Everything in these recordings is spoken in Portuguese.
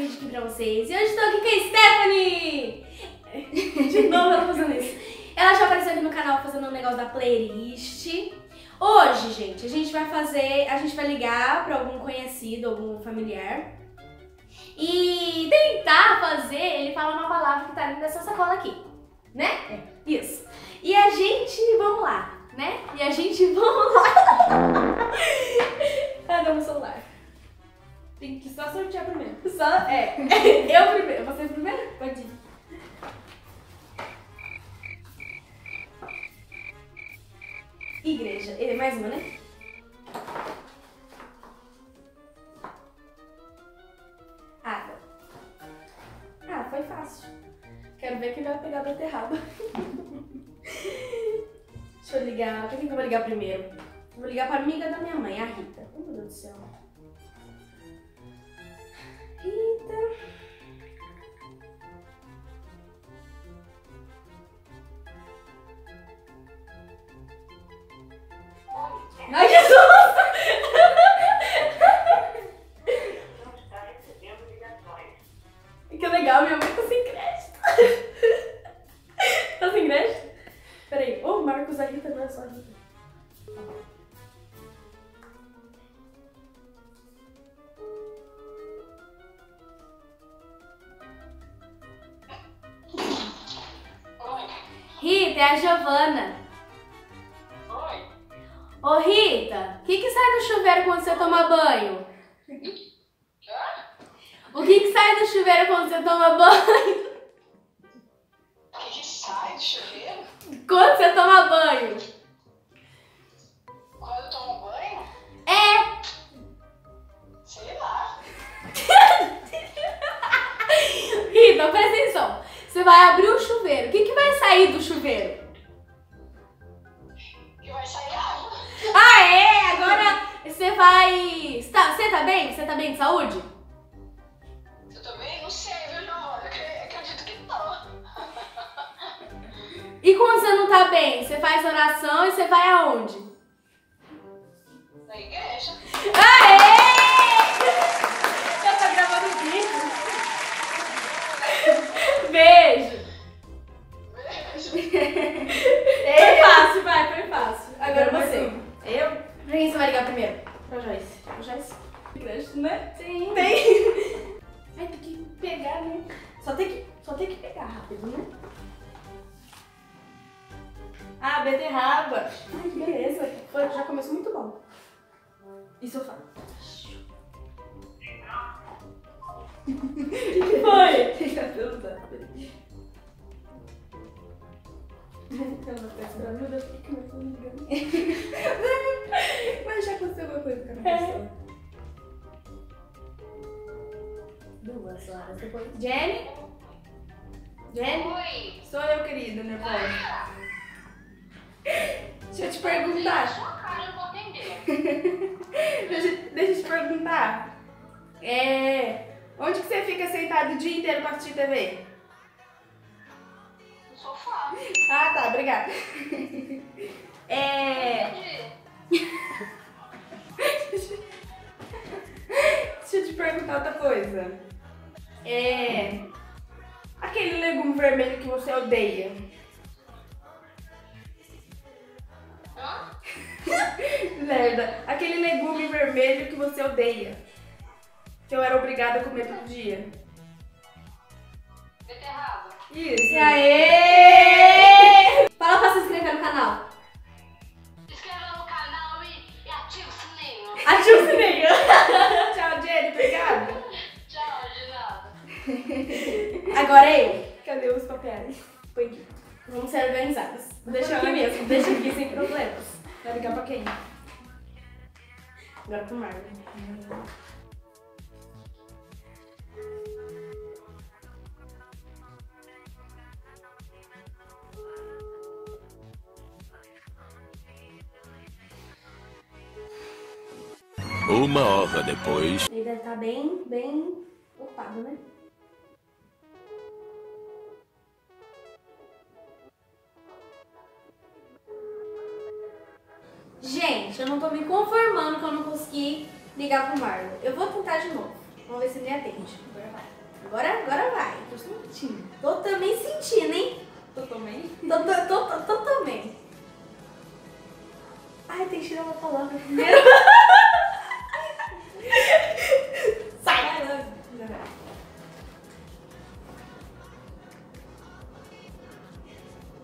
vídeo aqui pra vocês. E hoje estou aqui com a Stephanie! De novo ela fazendo isso. Ela já apareceu aqui no canal fazendo um negócio da playlist. Hoje, gente, a gente vai ligar pra algum conhecido, algum familiar e tentar fazer ele falar uma palavra que tá dentro dessa sacola aqui, né? É. Isso. E a gente, vamos lá, né? E a gente, vamos lá. Ah, não, o celular. Tem que só sortear primeiro. Só, é. Eu primeiro. Você primeiro? Pode ir. Igreja. É mais uma, né? Água. Ah, foi fácil. Quero ver quem vai pegar da beterraba. Deixa eu ligar. Pra quem que eu vou ligar primeiro? Vou ligar pra amiga da minha mãe, a Rita. Oh, meu Deus do céu. Rita. Ai, Jesus! Que legal, minha mãe tá sem crédito. Tá sem crédito? Peraí, ô Marcos, a Rita não é só a Rita. Rita, é a Giovanna. Ô Rita, o que sai do chuveiro quando você toma banho? O que sai do chuveiro quando você toma banho? O que sai do chuveiro? Quando você toma banho? Quando eu tomo banho? É! Sei lá. Rita, presta atenção. Você vai abrir o chuveiro. O que vai sair do chuveiro? Que vai sair água. Ah, é! Agora você vai... Você tá bem? Você tá bem de saúde? Eu tô bem? Não sei, viu, João? Eu acredito que não. E quando você não tá bem, você faz oração e você vai aonde? Na igreja. Aê! Já tá gravando o vídeo. Beijo. Beijo. Foi fácil, vai, foi fácil. Agora você. Eu? Pra quem você vai ligar primeiro? Pra Joyce. Pra Joyce? Igreja, né? Sim. Tem. Ai, tem que pegar, né? Só tem que pegar rápido, né? Ah, beterraba. Ai, que beleza. Já começou muito bom. Isso eu falo. Que foi? Fica perguntando. Ela tá esperando, meu Deus, por que eu tô ligando? Mas já aconteceu alguma coisa com a minha pessoa. 2 horas depois. Jenny? Jenny? Oi! Sou eu, querida, né, pai? Deixa eu te perguntar. Se eu sou a cara, eu vou atender. Deixa eu te perguntar. Onde que você fica sentado o dia inteiro pra assistir TV? Sofá. Ah, tá, obrigada. Deixa eu te perguntar outra coisa. Aquele legume vermelho que você odeia. Hã? Merda. Aquele legume vermelho que você odeia. Que eu era obrigada a comer todo dia. Beterraba. Isso. E aê! Fala pra se inscrever no canal. Se inscreva no canal e ativa o sininho. Ativa o sininho. Tchau, Jenny. Obrigada. Tchau, de nada. Agora eu. Cadê os papéis? Põe aqui. Vamos ser organizados. Deixa aqui mesmo. Deixa aqui sem problemas. Vai ligar pra quem? Agora pro Marvel. Uma hora depois... Ele deve estar bem ocupado, né? Gente, eu não tô me conformando que eu não consegui ligar pro Marlo. Eu vou tentar de novo. Vamos ver se me atende. Agora vai. Agora vai. Tô sentindo. Tô também sentindo, hein? Tô também? Tô também. Ai, tem que tirar uma palavra primeiro. Sai!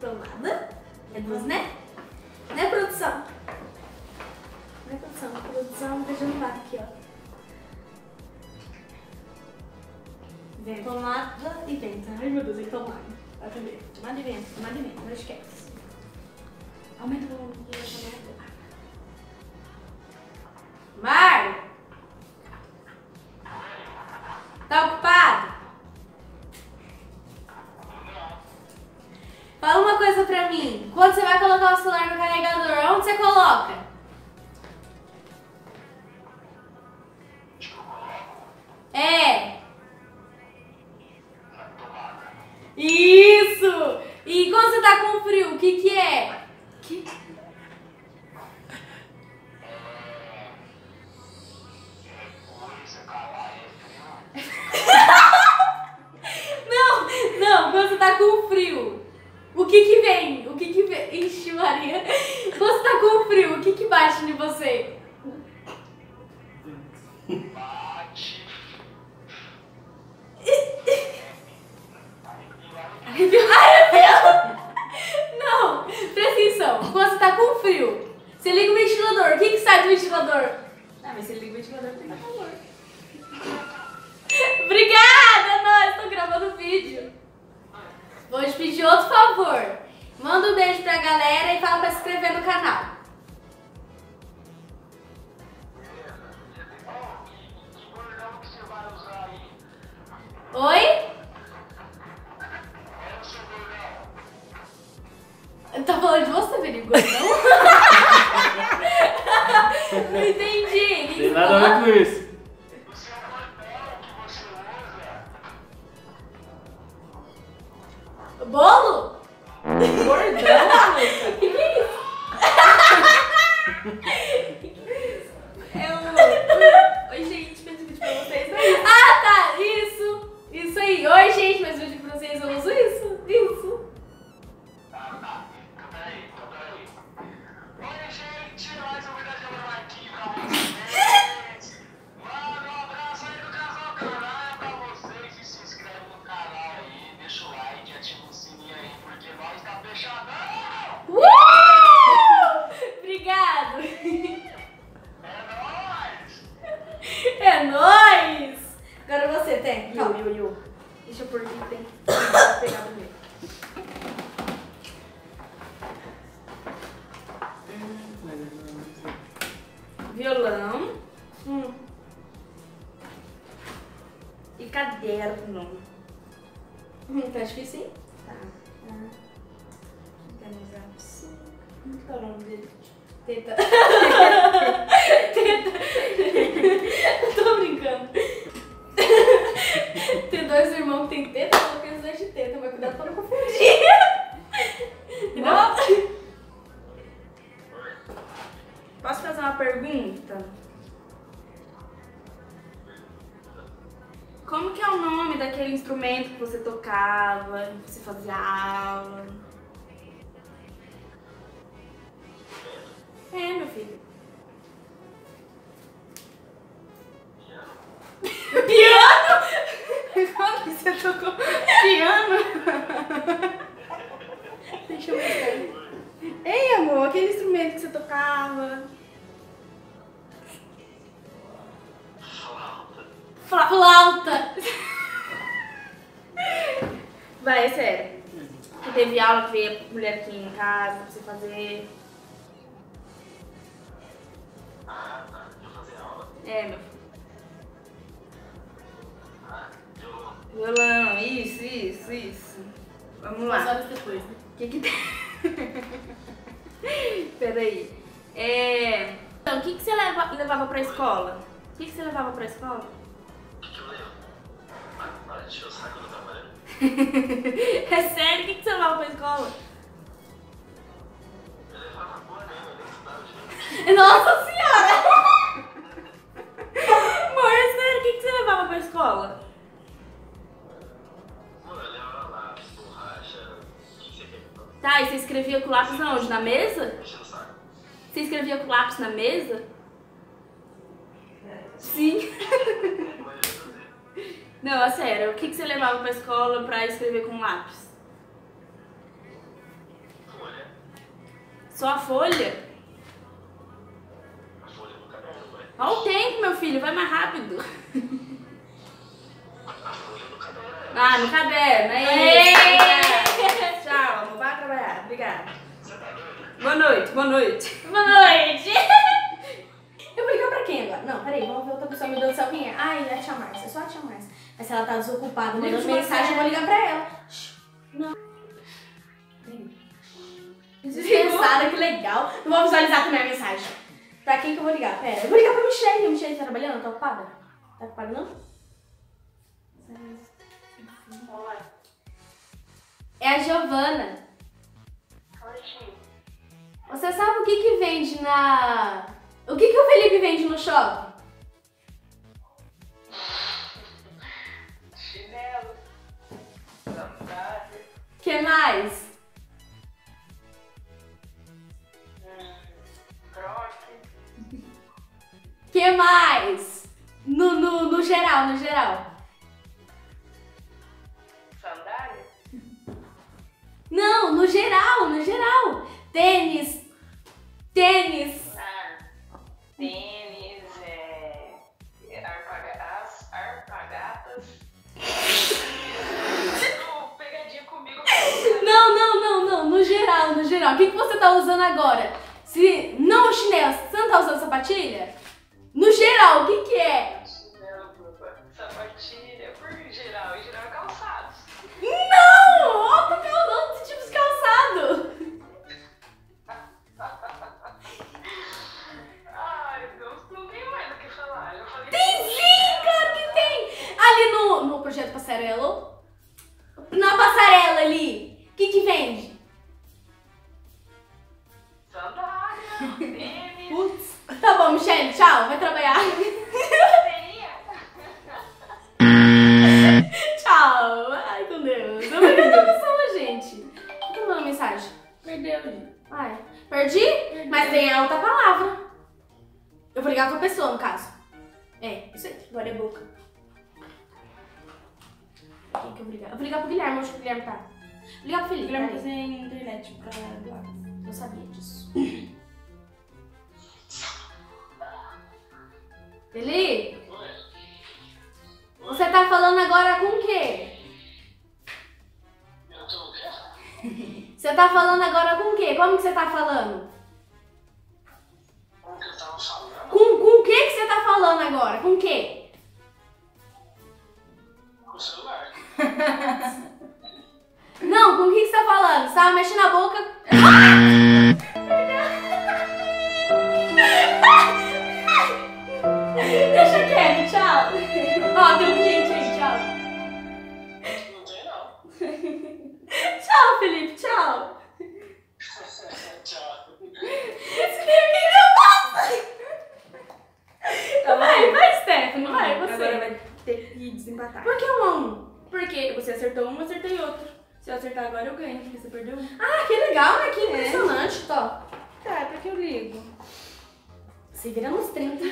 Tomada. É duas, né? Né, produção? Né, produção? A produção tá jantada aqui, ó. Vento. Tomada e vento. Ai, meu Deus, é tomada. Vai primeiro. Tomada e vento, tomada e vento. Não esquece. Aumenta o volume. Marlo! Tá ocupado? Fala uma coisa pra mim. Quando você vai colocar o celular no carregador, onde você coloca? É! Isso! E quando você tá com frio, o que que é? Não, quando você tá com frio, o que que vem? O que que vem? Ixi, Maria. Quando você tá com frio, o que que bate em você? Bate. Arrepiou. Não, presta atenção. Quando você tá com frio, você liga o ventilador. O que que sai do ventilador? Ah, mas você liga o ventilador, tem calor. Obrigada, nós tô gravando o vídeo. Vou te pedir outro favor. Manda um beijo pra galera e fala pra se inscrever no canal. Oi? Tá falando de você, Felipe, não? Não entendi. Tem nada a ver com isso. Bolo? Bordão? Que é isso? É o... Oi, gente, fez um vídeo pra vocês, é isso? Ah, tá, isso! Isso aí! Oi, gente, fez um vídeo pra vocês, eu uso isso? Isso! Oi, gente, mais um vídeo aqui pra vocês! Mano, um abraço aí do casal canal pra vocês e se inscreve no canal aí, deixa o like, ativa o sininho aí, porque nós tá fechadão! Obrigado! É nóis! É nóis! Agora você tem. Calma, eu. Deixa eu pôr aqui, tem. Vou pegar o meu. Violão. E caderno. Tá difícil, hein? Tá. Organizar pra você. Como que tá o nome dele? Teta. Teta. Tô brincando. Tem dois irmãos que tem teta, eu tenho dois de teta. Mas cuidado pra não confundir. Não. Posso fazer uma pergunta? Como que é o nome daquele instrumento que você tocava, que você fazia aula? É, meu filho. Piano. Piano? Como que você tocou? Piano? Deixa eu ver. Ei, amor, aquele instrumento que você tocava. Flauta! Vai, é sério. Que teve aula que veio a mulher aqui em casa pra você fazer. Ah, tá. Eu fazia aula? É, meu filho. Ah, violão. Violão, isso. Vamos lá. Horas depois, né? O que que tem? Peraí. Então, o que que você levava pra escola? O que que você levava pra escola? É sério? O que você levava pra escola? Eu levava boné, eu nem estudava direito. Nossa senhora! Amor, é sério? O que você levava pra escola? escola? Olha lá, borracha. O que você quer? Tá, e você escrevia com lápis aonde? Na mesa? Deixa eu saber. Você escrevia com lápis na mesa? Sim. Não, a sério, o que você levava pra escola pra escrever com lápis? Folha. Só a folha? A folha do caderno, vai. Olha o tempo, meu filho, vai mais rápido. A folha do caderno. Ah, no caderno, é isso. Tchau, amor, vai trabalhar, obrigada. Boa noite, boa noite. Boa noite. Eu vou ligar pra quem agora? Não, peraí, vamos ver outra pessoa, meu Deus do céu, quem é? Ai, é a tia Marcia, só a tia Marcia. Mas se ela tá desocupada, mandando mensagem, eu vou ligar pra ela. Não. Dispensada, que legal. Não vou visualizar também a mensagem. Pra quem que eu vou ligar? Pera, eu vou ligar pra Michelle. A Michelle tá trabalhando? Tá ocupada? Tá ocupada, não? É a Giovanna. Você sabe o que vende na... O que o Felipe vende no shopping? Chinelo. O que mais? Croque. O que mais? No geral, no geral. Sandália? Não, no geral, no geral. Tênis. Tênis. Tênis, arpagatas. Pegadinha comigo. Não, no geral. O que você tá usando agora? Se não o chinelo, você não tá usando sapatilha? No geral, o que é? Chinelo, sapatilha, por geral, em geral é calçados. Não! Olha que eu não tenho tipos de calçado. Projeto Passarela. Na passarela ali, o que vende? Sandália, tênis. Putz. Tá bom, Michelle, tchau, vai trabalhar. Tchau. Ai, com Deus. Obrigada a pessoa, gente. Tá mandando mensagem. Perdeu, gente. Ai, perdi? Mas tem a outra palavra. Eu vou ligar pra pessoa, no caso. É, isso aí. Agora é boca. Que eu vou ligar? Eu vou ligar pro Guilherme, onde o Guilherme tá? Vou ligar pro Felipe. Guilherme tá sem internet pra lá. Eu sabia disso. Felipe? Você tá falando agora com o quê? Eu tô o quê? Você tá falando agora com o quê? Como que você tá falando? Como que eu tava falando? Com o que você tá falando agora? Com o quê? Não, com o que você tá falando? Você tava mexendo a boca. Deixa quieto, tchau. Ó, tem um cliente aí, tchau. Não tem não. Tchau, Felipe, tchau. Tchau. Esse menino não passa. Vai, Stephanie, vai, você. Agora vai ter que desempatar. Por que um? Porque você acertou um, eu acertei outro. Se eu acertar agora, eu ganho, porque você perdeu um. Ah, que legal, né? Que impressionante, é. Tó. Tá, é pra que eu ligo. Você vira nos 30.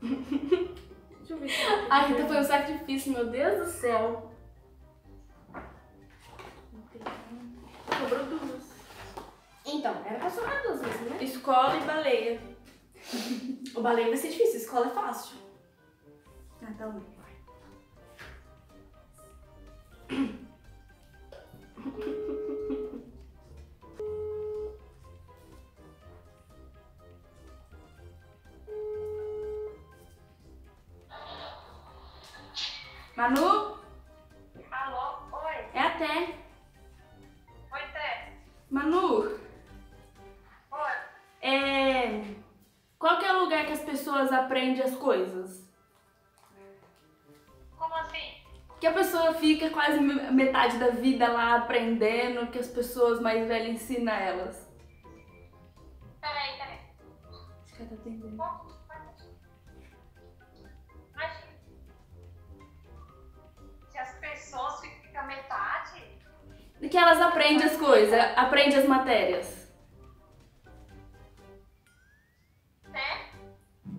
Deixa eu ver. A Rita foi um sacrifício, meu Deus do céu. Sobrou duas. Então, era pra sobrar duas mesmo, né? Escola e baleia. O baleia vai ser difícil, escola é fácil. Ah, tá bom. Manu? Alô? Oi? É a Té. Oi, Té. Manu? Oi? Qual que é o lugar que as pessoas aprendem as coisas? Como assim? Que a pessoa fica quase metade da vida lá aprendendo, que as pessoas mais velhas ensinam elas. Peraí. Acho que ela tá atendendo. que elas aprendem as coisas, aprendem as matérias? É?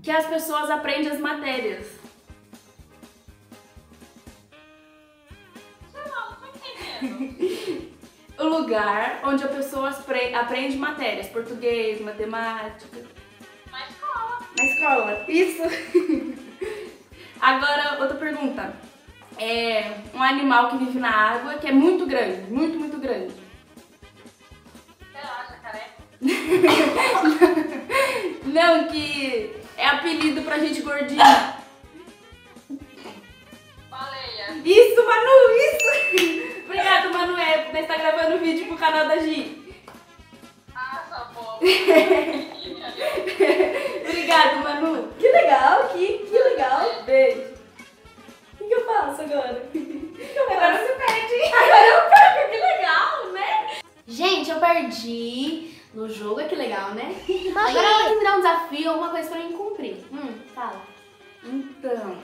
Que as pessoas aprendem as matérias. Sei lá, não tô entendendo. O lugar onde a pessoa aprende matérias, português, matemática. Na escola. Na escola, isso. Agora, outra pergunta. É um animal que vive na água, que é muito grande, muito, muito grande. Sei lá, jacaré. Não, que é apelido pra gente gordinha. Baleia. Isso, Manu, isso. Obrigada, Manu, por estar gravando o vídeo pro canal da Gi. Ah, sua boba. Obrigada, Manu. Que legal, que legal. Beijo. O que eu faço agora? Agora você perde. Agora eu perco, que legal, né? Gente, eu perdi no jogo, é que legal, né? Agora ela vai me dar um desafio, alguma coisa pra mim cumprir. Fala. Então,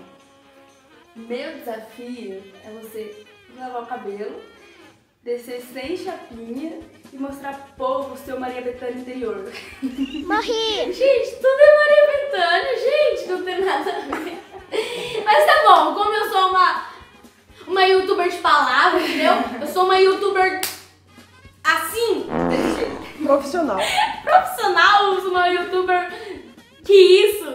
meu desafio é você lavar o cabelo, descer sem chapinha e mostrar pro povo o seu Maria Bethânia interior. Morri! Gente, tudo é Maria Bethânia, gente, não tem nada a ver. Mas tá bom, como eu sou uma youtuber de palavras, entendeu? Eu sou uma youtuber assim, desse jeito. Profissional. Profissional, eu sou uma youtuber que isso.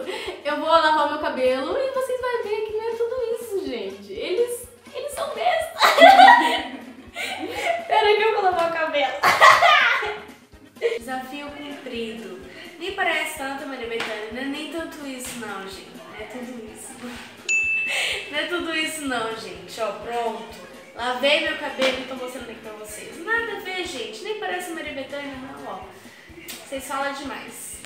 Eu vou lavar o meu cabelo e vocês vão ver que não é tudo isso, gente. Eles são bestas. Peraí que eu vou lavar o cabelo. Desafio cumprido. Nem parece tanto, Maria Bethânia, não é nem tanto isso não, gente. Não é tudo isso. Não é tudo isso não, gente. Ó, pronto. Lavei meu cabelo e tô mostrando aqui pra vocês. Nada a ver, gente. Nem parece Maria Bethânia, não, ó. Vocês falam demais.